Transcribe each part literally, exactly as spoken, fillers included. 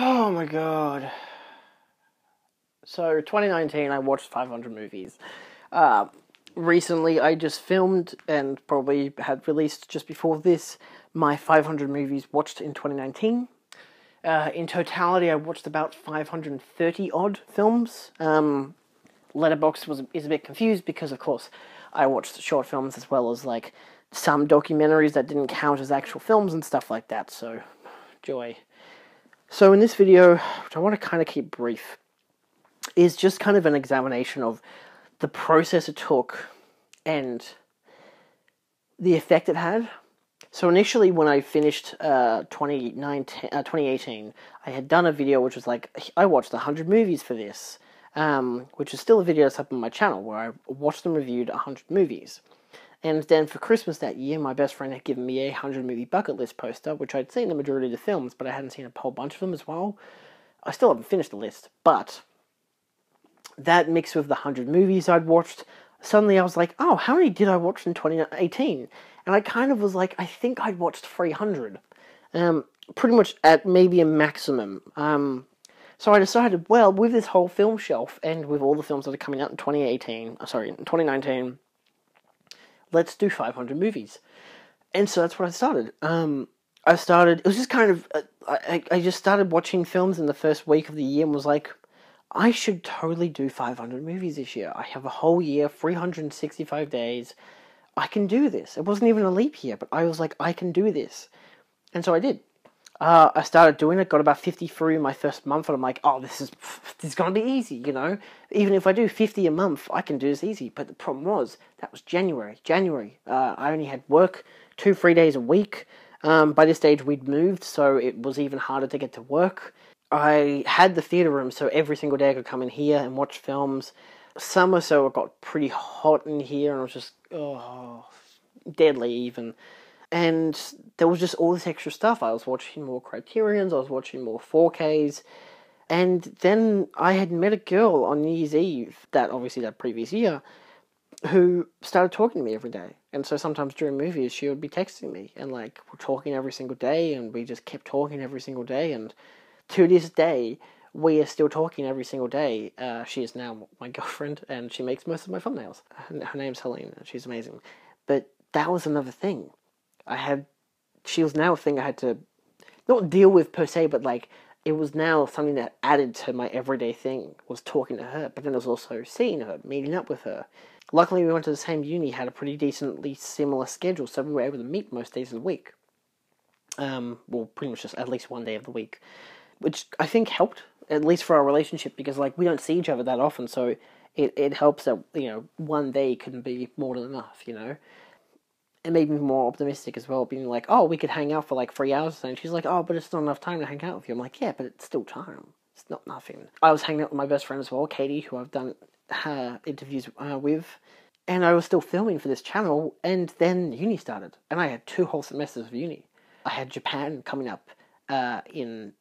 Oh my god. So, twenty nineteen, I watched five hundred movies. Uh, recently, I just filmed, and probably had released just before this, my five hundred movies watched in twenty nineteen. Uh, in totality, I watched about five hundred thirty odd films. Um, Letterboxd was is a bit confused because, of course, I watched short films as well as, like, some documentaries that didn't count as actual films and stuff like that, so, joy. So in this video, which I want to kind of keep brief, is just kind of an examination of the process it took and the effect it had. So initially when I finished uh, twenty nineteen, uh, twenty eighteen, I had done a video which was like, I watched one hundred movies for this, um, which is still a video that's up on my channel where I watched and reviewed one hundred movies. And then for Christmas that year, my best friend had given me a one hundred movie bucket list poster, which I'd seen the majority of the films, but I hadn't seen a whole bunch of them as well. I still haven't finished the list, but that mixed with the one hundred movies I'd watched, suddenly I was like, oh, how many did I watch in twenty eighteen? And I kind of was like, I think I'd watched three hundred. Um, pretty much at maybe a maximum. Um, so I decided, well, with this whole film shelf, and with all the films that are coming out in twenty eighteen, sorry, in twenty nineteen, let's do five hundred movies. And so that's what I started. Um, I started, it was just kind of, uh, I, I just started watching films in the first week of the year and was like, I should totally do five hundred movies this year. I have a whole year, three hundred sixty-five days. I can do this. It wasn't even a leap year, but I was like, I can do this. And so I did. Uh, I started doing it, got about fifty-three in my first month, and I'm like, oh, this is, this is going to be easy, you know? Even if I do fifty a month, I can do this easy. But the problem was, that was January. January. Uh, I only had work two, three days a week. Um, by this stage, we'd moved, so it was even harder to get to work. I had the theatre room, so every single day I could come in here and watch films. Summer, so it got pretty hot in here, and I was just, oh, deadly even. And there was just all this extra stuff. I was watching more Criterions, I was watching more four Ks, and then I had met a girl on New Year's Eve, that obviously that previous year, who started talking to me every day. And so sometimes during movies, she would be texting me, and like, we're talking every single day, and we just kept talking every single day, and to this day, we are still talking every single day. Uh, she is now my girlfriend, and she makes most of my thumbnails. Her, her name's Helene, and she's amazing. But that was another thing. I had... She was now a thing I had to... not deal with per se, but like, it was now something that added to my everyday thing, was talking to her. But then it was also seeing her, meeting up with her. Luckily, we went to the same uni, had a pretty decently similar schedule, so we were able to meet most days of the week. Um, well, pretty much just at least one day of the week. Which I think helped, at least for our relationship, because, like, we don't see each other that often, so it, it helps that, you know, one day couldn't be more than enough, you know? It made me more optimistic as well, being like, oh, we could hang out for, like, three hours, and she's like, oh, but it's not enough time to hang out with you. I'm like, yeah, but it's still time. It's not nothing. I was hanging out with my best friend as well, Katie, who I've done uh, interviews uh, with, and I was still filming for this channel, and then uni started, and I had two whole semesters of uni. I had Japan coming up, Uh, in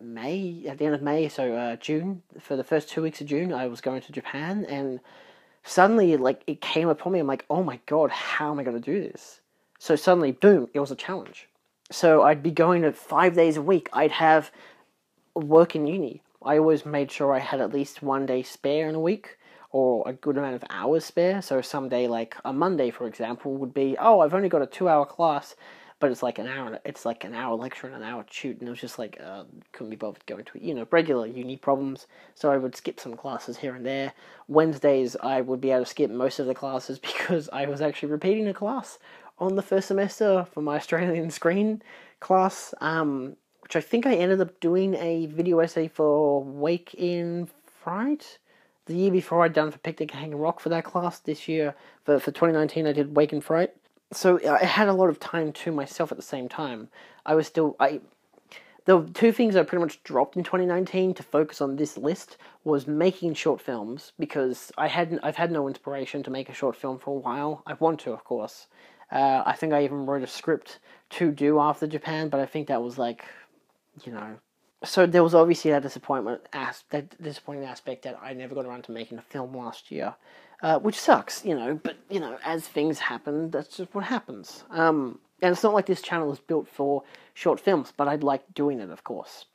May, at the end of May, so uh, June, for the first two weeks of June, I was going to Japan, and suddenly, like, it came upon me. I'm like, oh my god, how am I going to do this? So suddenly, boom, it was a challenge. So I'd be going to five days a week. I'd have work in uni. I always made sure I had at least one day spare in a week, or a good amount of hours spare. So someday, like a Monday, for example, would be, oh, I've only got a two-hour class, but it's like an hour, it's like an hour lecture and an hour shoot, and it was just like, uh, couldn't be bothered going to, you know, regular uni problems, so I would skip some classes here and there. Wednesdays, I would be able to skip most of the classes because I was actually repeating a class on the first semester for my Australian screen class, um, which I think I ended up doing a video essay for Wake in Fright? The year before I'd done for Picnic at Hanging Rock for that class. This year, for, for twenty nineteen, I did Wake in Fright. So I had a lot of time to myself at the same time. I was still... I, the two things I pretty much dropped in twenty nineteen to focus on this list was making short films, because I hadn't, I've had no inspiration to make a short film for a while. I want to, of course. Uh, I think I even wrote a script to do after Japan, but I think that was like, you know... So there was obviously that disappointment as, that disappointing aspect that I never got around to making a film last year. Uh, which sucks, you know, but, you know, as things happen, that's just what happens. Um, and it's not like this channel is built for short films, but I'd like doing it, of course.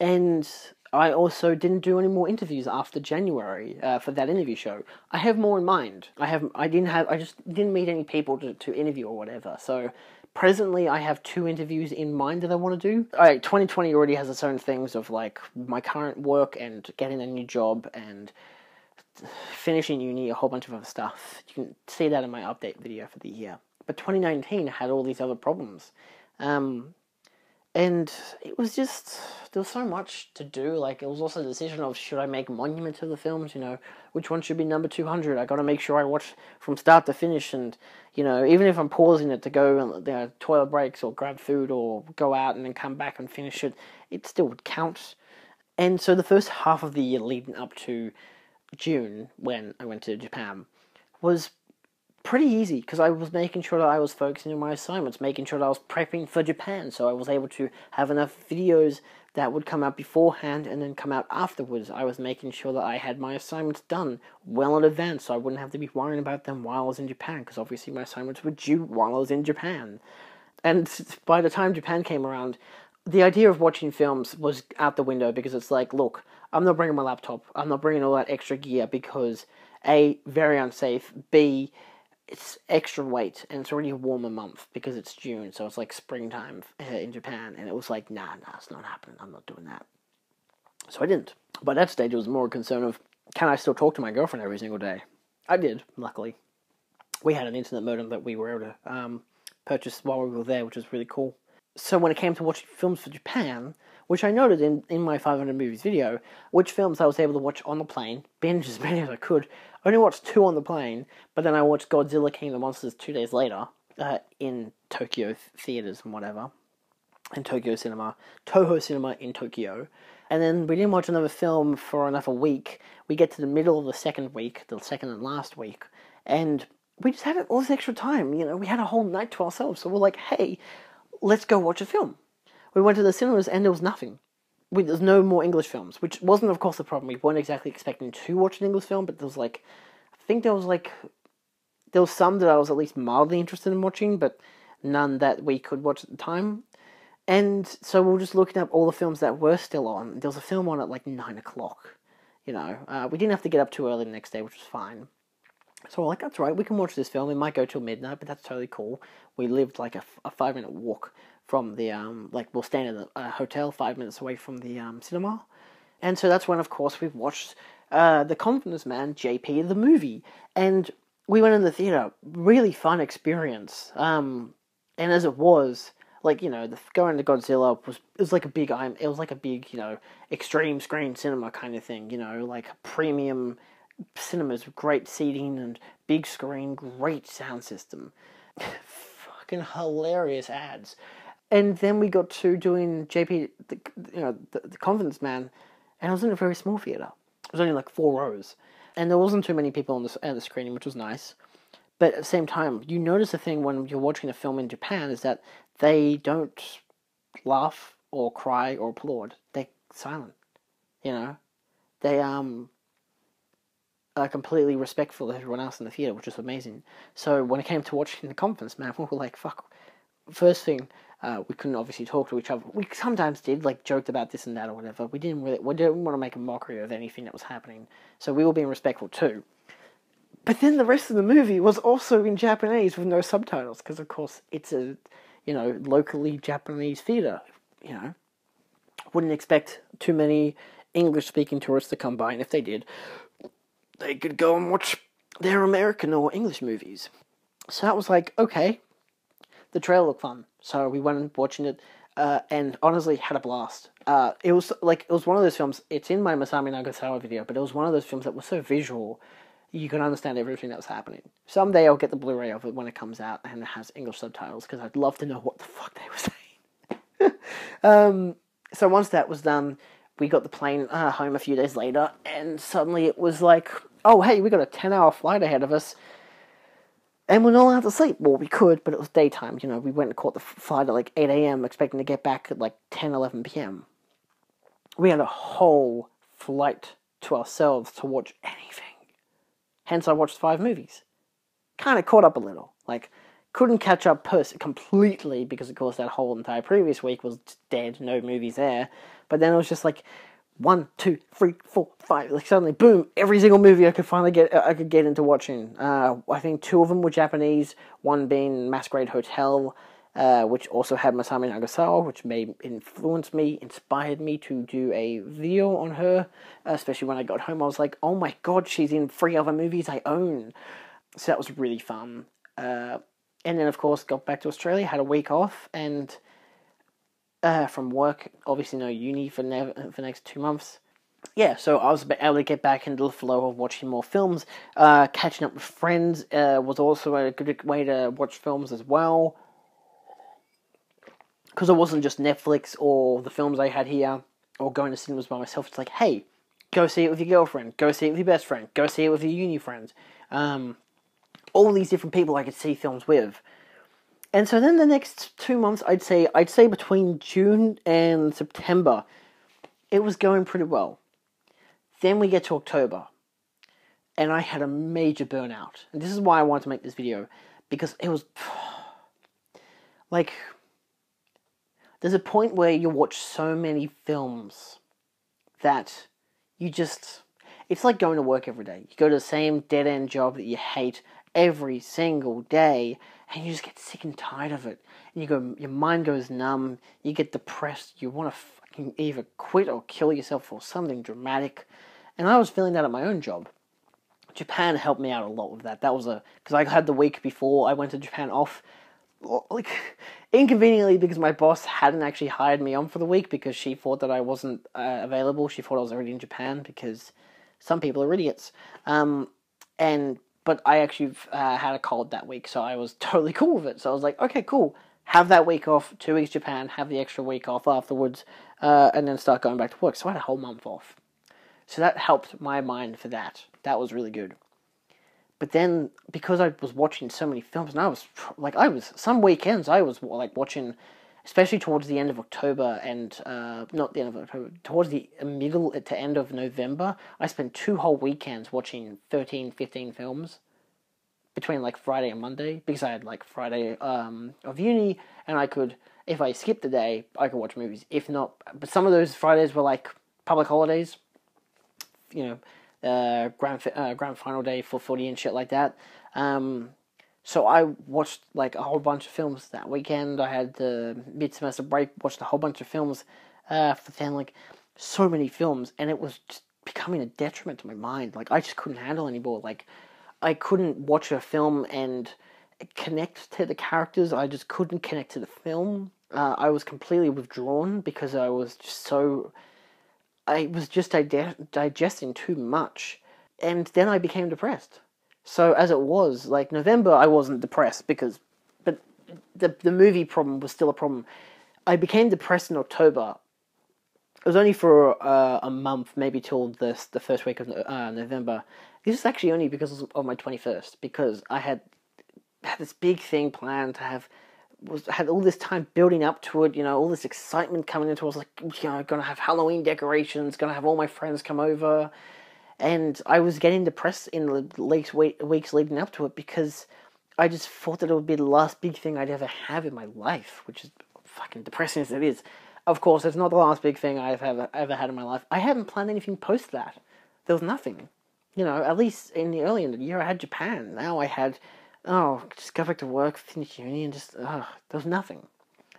And I also didn't do any more interviews after January uh, for that interview show. I have more in mind. I have. I didn't have. I just didn't meet any people to, to interview or whatever. So presently, I have two interviews in mind that I want to do. All right, twenty twenty already has its own things of like my current work and getting a new job and finishing uni, a whole bunch of other stuff. You can see that in my update video for the year. But twenty nineteen had all these other problems. Um, and it was just, there was so much to do. Like, it was also the decision of, should I make monument to the films, you know? Which one should be number two hundred? I gotta make sure I watch from start to finish and, you know, even if I'm pausing it to go and, you know, toilet breaks or grab food or go out and then come back and finish it, it still would count. And so the first half of the year leading up to June, when I went to Japan, was pretty easy because I was making sure that I was focusing on my assignments, making sure that I was prepping for Japan, so I was able to have enough videos that would come out beforehand and then come out afterwards. I was making sure that I had my assignments done well in advance so I wouldn't have to be worrying about them while I was in Japan, because obviously my assignments were due while I was in Japan. And by the time Japan came around, the idea of watching films was out the window, because it's like, look, I'm not bringing my laptop, I'm not bringing all that extra gear because A, very unsafe, B, it's extra weight, and it's already a warmer month because it's June, so it's like springtime in Japan, and it was like, nah, nah, it's not happening, I'm not doing that. So I didn't. By that stage, it was more a concern of, can I still talk to my girlfriend every single day? I did, luckily. We had an internet modem that we were able to um, purchase while we were there, which was really cool. So when it came to watching films for Japan, which I noted in, in my five hundred movies video, which films I was able to watch on the plane, binge as many as I could. I only watched two on the plane, but then I watched Godzilla: King of the Monsters two days later, uh, in Tokyo theaters and whatever, in Tokyo Cinema, Toho Cinema in Tokyo. And then we didn't watch another film for another week. We get to the middle of the second week, the second and last week, and we just had all this extra time, you know, we had a whole night to ourselves, so we're like, hey, let's go watch a film. We went to the cinemas and there was nothing. We, there's no more English films, which wasn't, of course, the problem. We weren't exactly expecting to watch an English film, but there was, like, I think there was, like, there was some that I was at least mildly interested in watching, but none that we could watch at the time. And so we were just looking up all the films that were still on. There was a film on at, like, nine o'clock, you know. Uh, we didn't have to get up too early the next day, which was fine. So we're like, that's right, we can watch this film. It might go till midnight, but that's totally cool. We lived, like, a, a five-minute walk from the, um, like, we'll stand in a hotel five minutes away from the, um, cinema. And so that's when, of course, we watched, uh, The Confidence Man J P, the movie. And we went in the theater. Really fun experience. Um, and as it was, like, you know, the, going to Godzilla was, it was like a big, it was like a big, you know, extreme screen cinema kind of thing, you know, like premium cinemas with great seating and big screen, great sound system. Fucking hilarious ads. And then we got to doing J P, the, you know, the, the Confidence Man, and I was in a very small theatre. It was only like four rows, and there wasn't too many people on the, on the screen, which was nice. But at the same time, you notice a thing when you're watching a film in Japan is that they don't laugh or cry or applaud. They're silent, you know? They um are completely respectful of everyone else in the theatre, which is amazing. So when it came to watching The Confidence Man, we were like, fuck. First thing, Uh, we couldn't obviously talk to each other. We sometimes did, like, joked about this and that or whatever. We didn't really, we didn't want to make a mockery of anything that was happening. So we were being respectful too. But then the rest of the movie was also in Japanese with no subtitles, because of course it's a, you know, locally Japanese theatre. You know, wouldn't expect too many English-speaking tourists to come by, and if they did, they could go and watch their American or English movies. So that was like, okay, the trailer looked fun. So we went and watching it, uh, and honestly had a blast. Uh, it was like, it was one of those films, it's in my Masami Nagasawa video, but it was one of those films that was so visual, you can understand everything that was happening. Someday I'll get the Blu-ray of it when it comes out and it has English subtitles, because I'd love to know what the fuck they were saying. um, so once that was done, we got the plane uh, home a few days later, and suddenly it was like, oh hey, we got a ten hour flight ahead of us. And we're not allowed to sleep. Well, we could, but it was daytime, you know. We went and caught the flight at like eight a m, expecting to get back at like ten, eleven p m We had a whole flight to ourselves to watch anything. Hence, I watched five movies. Kind of caught up a little. Like, couldn't catch up pers- completely because, of course, that whole entire previous week was dead, no movies there. But then it was just like one, two, three, four, five. Like suddenly, boom! Every single movie I could finally get, I could get into watching. Uh, I think two of them were Japanese. One being Masquerade Hotel, uh, which also had Masami Nagasawa, which made influenced me, inspired me to do a video on her. Especially when I got home, I was like, "Oh my god, she's in three other movies I own." So that was really fun. Uh, and then, of course, got back to Australia, had a week off, and. Uh, from work, obviously no uni for nev- for the next two months. Yeah, so I was able to get back into the flow of watching more films. Uh, catching up with friends uh, was also a good way to watch films as well. Because it wasn't just Netflix or the films I had here, or going to cinemas by myself. It's like, hey, go see it with your girlfriend, go see it with your best friend, go see it with your uni friends. Um, all these different people I could see films with. And so then the next two months, I'd say, I'd say between June and September, it was going pretty well. Then we get to October, and I had a major burnout. And this is why I wanted to make this video, because it was, like, there's a point where you watch so many films that you just, it's like going to work every day. You go to the same dead-end job that you hate every single day, and you just get sick and tired of it. And you go, your mind goes numb. You get depressed. You want to fucking either quit or kill yourself or something dramatic. And I was feeling that at my own job. Japan helped me out a lot with that. That was a because I had the week before I went to Japan off, like inconveniently because my boss hadn't actually hired me on for the week because she thought that I wasn't uh, available. She thought I was already in Japan because some people are idiots. Um, and But I actually uh, had a cold that week, so I was totally cool with it. So I was like, okay, cool. Have that week off, two weeks Japan, have the extra week off afterwards, uh, and then start going back to work. So I had a whole month off. So that helped my mind for that. That was really good. But then, because I was watching so many films, and I was, like, I was, some weekends I was, like, watching, especially towards the end of October and, uh, not the end of October, towards the middle to end of November, I spent two whole weekends watching thirteen, fifteen films between, like, Friday and Monday, because I had, like, Friday um, of uni, and I could, if I skipped the day, I could watch movies. If not, but some of those Fridays were, like, public holidays, you know, uh, grand, uh, grand final day for footy and shit like that, um... So I watched, like, a whole bunch of films that weekend. I had the mid-semester break, watched a whole bunch of films uh, for then, like, so many films. And it was just becoming a detriment to my mind. Like, I just couldn't handle it anymore. Like, I couldn't watch a film and connect to the characters. I just couldn't connect to the film. Uh, I was completely withdrawn because I was just so... I was just dig- digesting too much. And then I became depressed. So as it was, like, November, I wasn't depressed because, but the the movie problem was still a problem. I became depressed in October. It was only for uh, a month, maybe till the the first week of uh, November. This is actually only because of my twenty-first, because I had had this big thing planned to have, was had all this time building up to it, you know, all this excitement coming into it. I was like, you know, gonna have Halloween decorations, gonna have all my friends come over. And I was getting depressed in the weeks leading up to it because I just thought that it would be the last big thing I'd ever have in my life, which is fucking depressing as it is. Of course, it's not the last big thing I've ever, ever had in my life. I haven't planned anything post that. There was nothing. You know, at least in the early in the year, I had Japan. Now I had, oh, just go back to work, finish uni, and just, oh, there was nothing.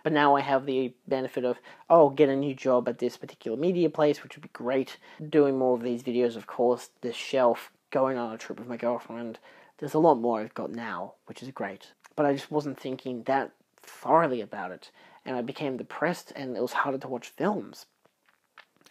But now I have the benefit of, oh, get a new job at this particular media place, which would be great. Doing more of these videos, of course, the shelf, going on a trip with my girlfriend. There's a lot more I've got now, which is great. But I just wasn't thinking that thoroughly about it. And I became depressed, and it was harder to watch films.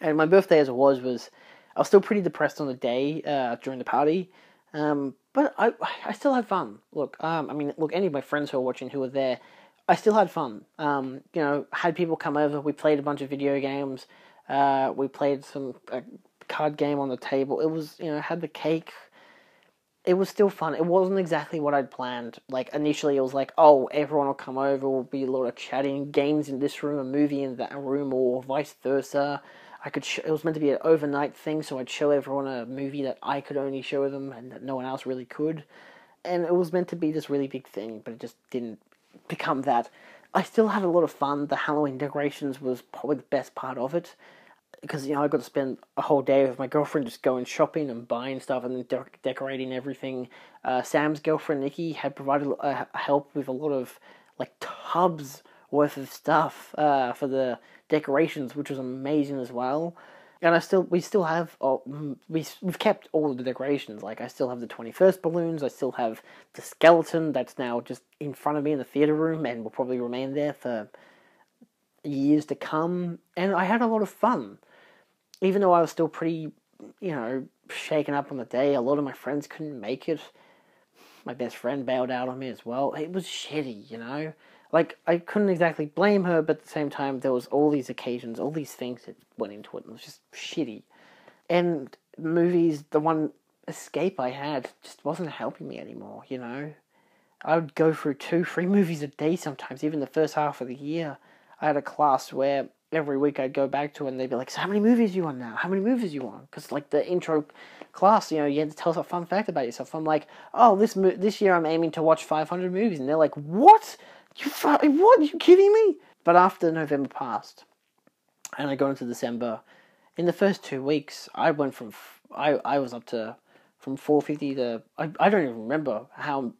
And my birthday, as it was, was I was still pretty depressed on the day uh, during the party. Um, but I, I still had fun. Look, um, I mean, look, any of my friends who are watching who were there, I still had fun. Um, you know, had people come over, we played a bunch of video games, uh, we played some uh, card game on the table, it was, you know, had the cake, it was still fun. It wasn't exactly what I'd planned. Like, initially it was like, oh, everyone will come over, we'll be a lot of chatting, games in this room, a movie in that room, or vice versa. I could, sh- it was meant to be an overnight thing, so I'd show everyone a movie that I could only show them, and that no one else really could. and it was meant to be this really big thing, but it just didn't become that. I still had a lot of fun. The Halloween decorations was probably the best part of it, because, you know, I got to spend a whole day with my girlfriend just going shopping and buying stuff and then de- decorating everything. Uh, Sam's girlfriend, Nikki, had provided uh, help with a lot of, like, tubs worth of stuff uh, for the decorations, which was amazing as well. And I still, we still have, oh, we, we've kept all of the decorations. Like, I still have the twenty-first balloons, I still have the skeleton that's now just in front of me in the theatre room and will probably remain there for years to come. And I had a lot of fun. Even though I was still pretty, you know, shaken up on the day, a lot of my friends couldn't make it. My best friend bailed out on me as well. It was shitty, you know? Like, I couldn't exactly blame her, but at the same time, there was all these occasions, all these things that went into it, and it was just shitty. And movies, the one escape I had, just wasn't helping me anymore, you know? I would go through two, three movies a day sometimes, even the first half of the year. I had a class where every week I'd go back to it and they'd be like, so how many movies do you want now? How many movies do you want? Because, like, the intro class, you know, you had to tell us a fun fact about yourself. I'm like, oh, this mo- this year I'm aiming to watch five hundred movies. And they're like, what? You fu- What? Are you kidding me? But after November passed, and I got into December, in the first two weeks, I went from, f- I, I was up to, from four fifty to, I, I don't even remember how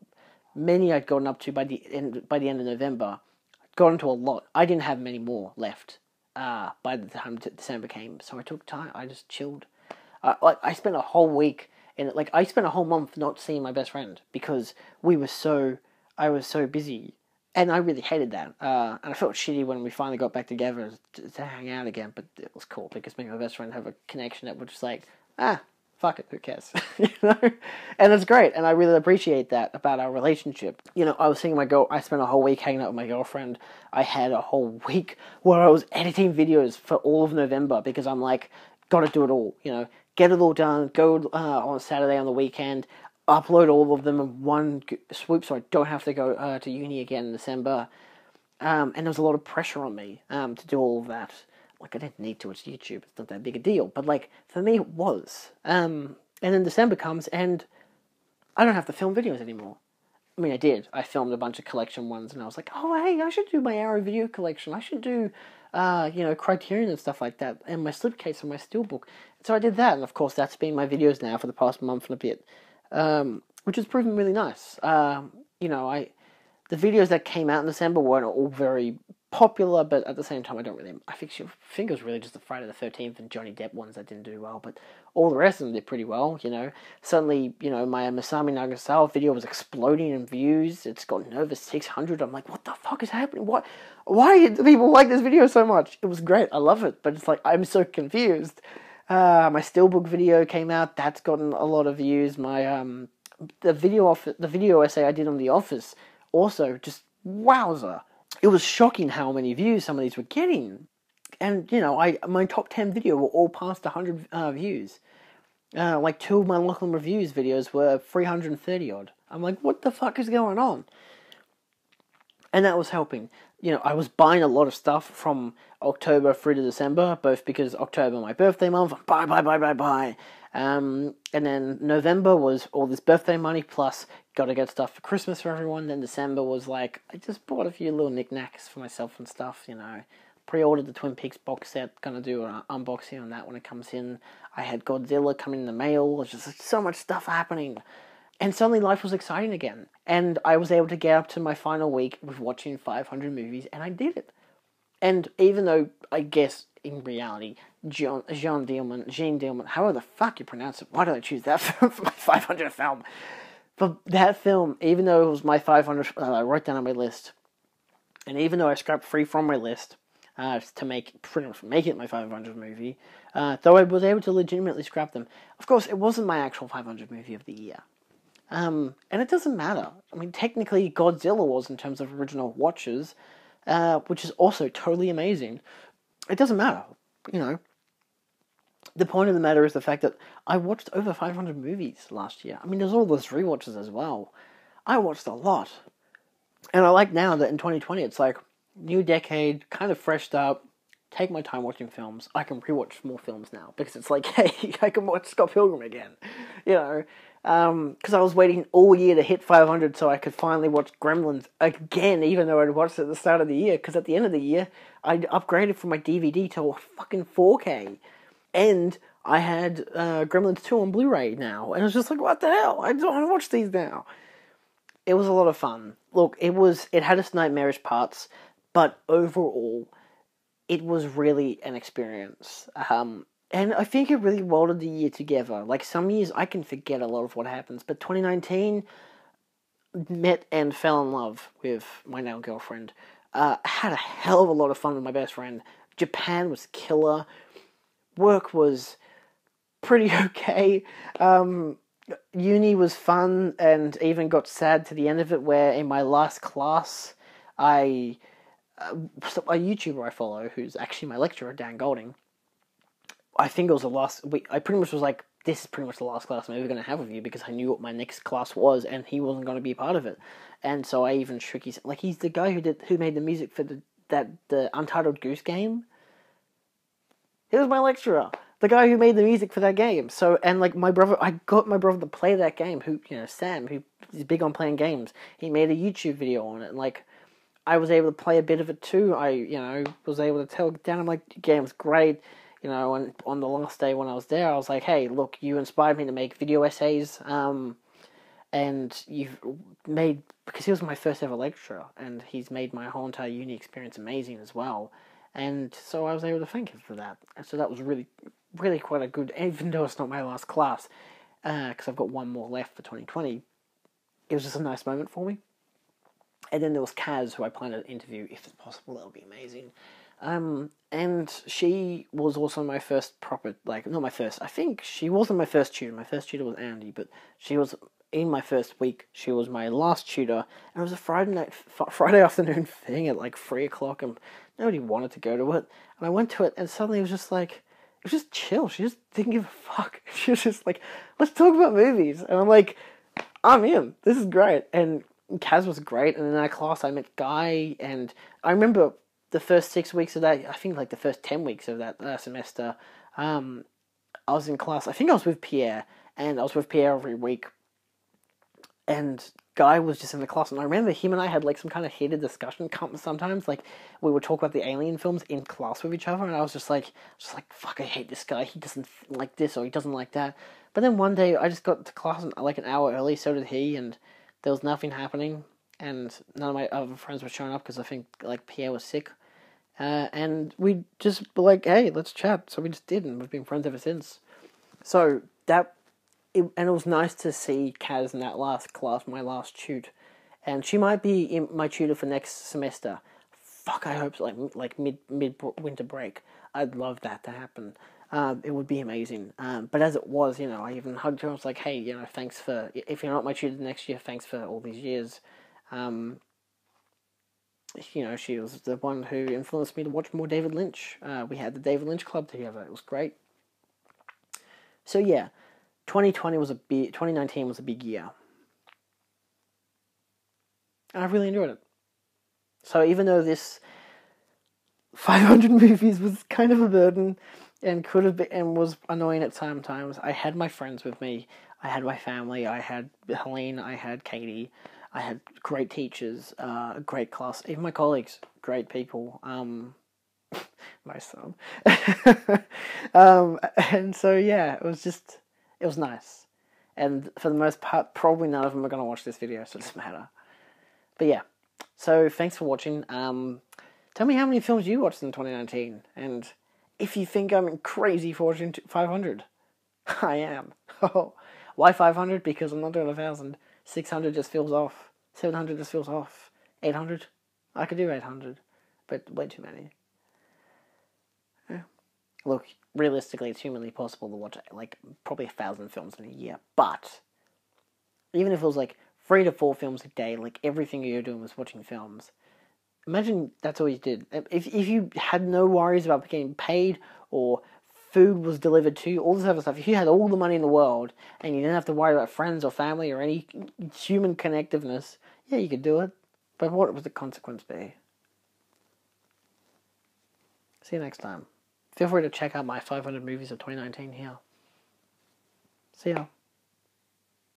many I'd gotten up to by the end, by the end of November. I'd gotten to a lot. I didn't have many more left. Uh, by the time December came, so I took time, I just chilled. Uh, like, I spent a whole week, and like, I spent a whole month not seeing my best friend, because we were so, I was so busy, and I really hated that, uh, and I felt shitty when we finally got back together to, to hang out again, but it was cool, because me and my best friend have a connection that we're just like, ah, fuck it, who cares, you know, and it's great, and I really appreciate that about our relationship. You know, I was seeing my girl, I spent a whole week hanging out with my girlfriend. I had a whole week where I was editing videos for all of November, because I'm like, gotta do it all, you know, get it all done, go uh, on Saturday on the weekend, upload all of them in one swoop, so I don't have to go uh, to uni again in December, um, and there was a lot of pressure on me um, to do all of that. Like, I didn't need to, it's YouTube, it's not that big a deal. But, like, for me, it was. Um, and then December comes, and I don't have to film videos anymore. I mean, I did. I filmed a bunch of collection ones, and I was like, oh, hey, I should do my Arrow video collection. I should do, uh, you know, Criterion and stuff like that, and my slipcase and my steelbook. So I did that, and, of course, that's been my videos now for the past month and a bit, um, which has proven really nice. Um, you know, I the videos that came out in December weren't all very popular, but at the same time, I don't really, I think, I think it was really just the Friday the thirteenth and Johnny Depp ones that didn't do well, but all the rest of them did pretty well, you know. Suddenly, you know, my Masami Nagasawa video was exploding in views, it's gotten over six hundred, I'm like, what the fuck is happening, what, why do people like this video so much? It was great, I love it, but it's like, I'm so confused. Uh, my Steelbook video came out, that's gotten a lot of views, my, um, the video, off, the video essay I did on The Office, also, just wowza. It was shocking how many views some of these were getting. And, you know, I my top ten video were all past one hundred uh, views. Uh, like, two of my Lachlan Reviews videos were three hundred thirty odd. I'm like, what the fuck is going on? And that was helping. You know, I was buying a lot of stuff from October through to December, both because October, my birthday month, buy, buy, buy, buy, buy. Um, and then November was all this birthday money, plus gotta get stuff for Christmas for everyone. Then December was like, I just bought a few little knickknacks for myself and stuff, you know. Pre-ordered the Twin Peaks box set, gonna do an unboxing on that when it comes in. I had Godzilla coming in the mail, there's just so much stuff happening. And suddenly life was exciting again. And I was able to get up to my final week with watching five hundred movies, and I did it. And even though, I guess, in reality, Jean, Jean Dielman, Jean Dielman, however the fuck you pronounce it, why did I choose that film for my five hundredth film? But that film, even though it was my five hundredth, uh, I wrote down on my list, and even though I scrapped three from my list uh, to make pretty much make it my five hundredth movie, uh, though I was able to legitimately scrap them, of course, it wasn't my actual five hundredth movie of the year. Um, and it doesn't matter. I mean, technically, Godzilla was in terms of original watches, uh, which is also totally amazing. It doesn't matter, you know. The point of the matter is the fact that I watched over five hundred movies last year. I mean, there's all those rewatches as well. I watched a lot. And I like now that in twenty twenty, it's like, new decade, kind of freshed up, take my time watching films. I can rewatch more films now because it's like, hey, I can watch Scott Pilgrim again, you know, because um, I was waiting all year to hit five hundred so I could finally watch Gremlins again, even though I'd watched it at the start of the year, because at the end of the year, I'd upgraded from my D V D to a fucking four K, and I had uh, Gremlins two on Blu-ray now, and I was just like, what the hell, I don't want to watch these now. It was a lot of fun. Look, it was, it had its nightmarish parts, but overall, it was really an experience. Um, and I think it really welded the year together. Like, some years I can forget a lot of what happens, but twenty nineteen met and fell in love with my now girlfriend. Uh, had a hell of a lot of fun with my best friend. Japan was killer. Work was pretty okay. Um, uni was fun, and even got sad to the end of it, where in my last class, I... Uh, a YouTuber I follow, who's actually my lecturer, Dan Golding, I think it was the last week, I pretty much was like, this is pretty much the last class I'm ever going to have with you, because I knew what my next class was, and he wasn't going to be a part of it. And so I even shook his, like, he's the guy who did, who made the music for the, that, the Untitled Goose Game. He was my lecturer, the guy who made the music for that game. So, and like, my brother, I got my brother to play that game, who, you know, Sam, who is big on playing games, he made a YouTube video on it, and like, I was able to play a bit of it too. I, you know, was able to tell Dan, I'm like, the game's great, you know, and on the last day when I was there, I was like, hey, look, you inspired me to make video essays, um, and you've made, because he was my first ever lecturer, and he's made my whole entire uni experience amazing as well, and so I was able to thank him for that, and so that was really, really quite a good, even though it's not my last class, because uh, I've got one more left for twenty twenty, it was just a nice moment for me. And then there was Kaz, who I plan to interview, if it's possible, that would be amazing. Um, and she was also my first proper, like, not my first, I think she wasn't my first tutor. My first tutor was Andy, but she was, in my first week, she was my last tutor. And it was a Friday night, Friday afternoon thing at like three o'clock, and nobody wanted to go to it. And I went to it, and suddenly it was just like, it was just chill. She just didn't give a fuck. She was just like, let's talk about movies. And I'm like, I'm in. This is great. And Kaz was great, and in that class I met Guy, and I remember the first six weeks of that, I think like the first ten weeks of that uh, semester, um, I was in class, I think I was with Pierre, and I was with Pierre every week, and Guy was just in the class, and I remember him and I had like some kind of heated discussion sometimes, like, we would talk about the Alien films in class with each other, and I was just like, just like, fuck, I hate this guy, he doesn't like this, or he doesn't like that, but then one day, I just got to class like an hour early, so did he, and there was nothing happening, and none of my other friends were showing up, because I think, like, Pierre was sick, uh, and we just were like, hey, let's chat, so we just did, and we've been friends ever since, so that, it, and it was nice to see Kaz in that last class, my last tute, and she might be in my tutor for next semester, fuck, I hope so, like, like mid, mid winter break, I'd love that to happen. Um, it would be amazing, um, but as it was, you know, I even hugged her, I was like, hey, you know, thanks for, if you're not my tutor next year, thanks for all these years, um, you know, she was the one who influenced me to watch more David Lynch, uh, we had the David Lynch club together, it was great, so yeah, twenty twenty was a big, twenty nineteen was a big year, I really enjoyed it, so even though this five hundred movies was kind of a burden, and could have been, and was annoying at sometimes, I had my friends with me, I had my family, I had Helene, I had Katie, I had great teachers, a uh, great class, even my colleagues, great people, um, my son, um, and so yeah, it was just, it was nice, and for the most part, probably none of them are going to watch this video, so it doesn't matter, but yeah, so thanks for watching, um, tell me how many films you watched in twenty nineteen, and if you think I'm crazy for watching five hundred, I am. Oh, why five hundred? Because I'm not doing a thousand. six hundred just feels off. seven hundred just feels off. eight hundred? I could do eight hundred, but way too many. Yeah. Look, realistically, it's humanly possible to watch like probably a thousand films in a year, but even if it was like three to four films a day, like everything you're doing was watching films. Imagine that's all you did. If if you had no worries about getting paid or food was delivered to you, all this other stuff, if you had all the money in the world and you didn't have to worry about friends or family or any human connectiveness, yeah, you could do it. But what would the consequence be? See you next time. Feel free to check out my five hundred movies of twenty nineteen here. See ya.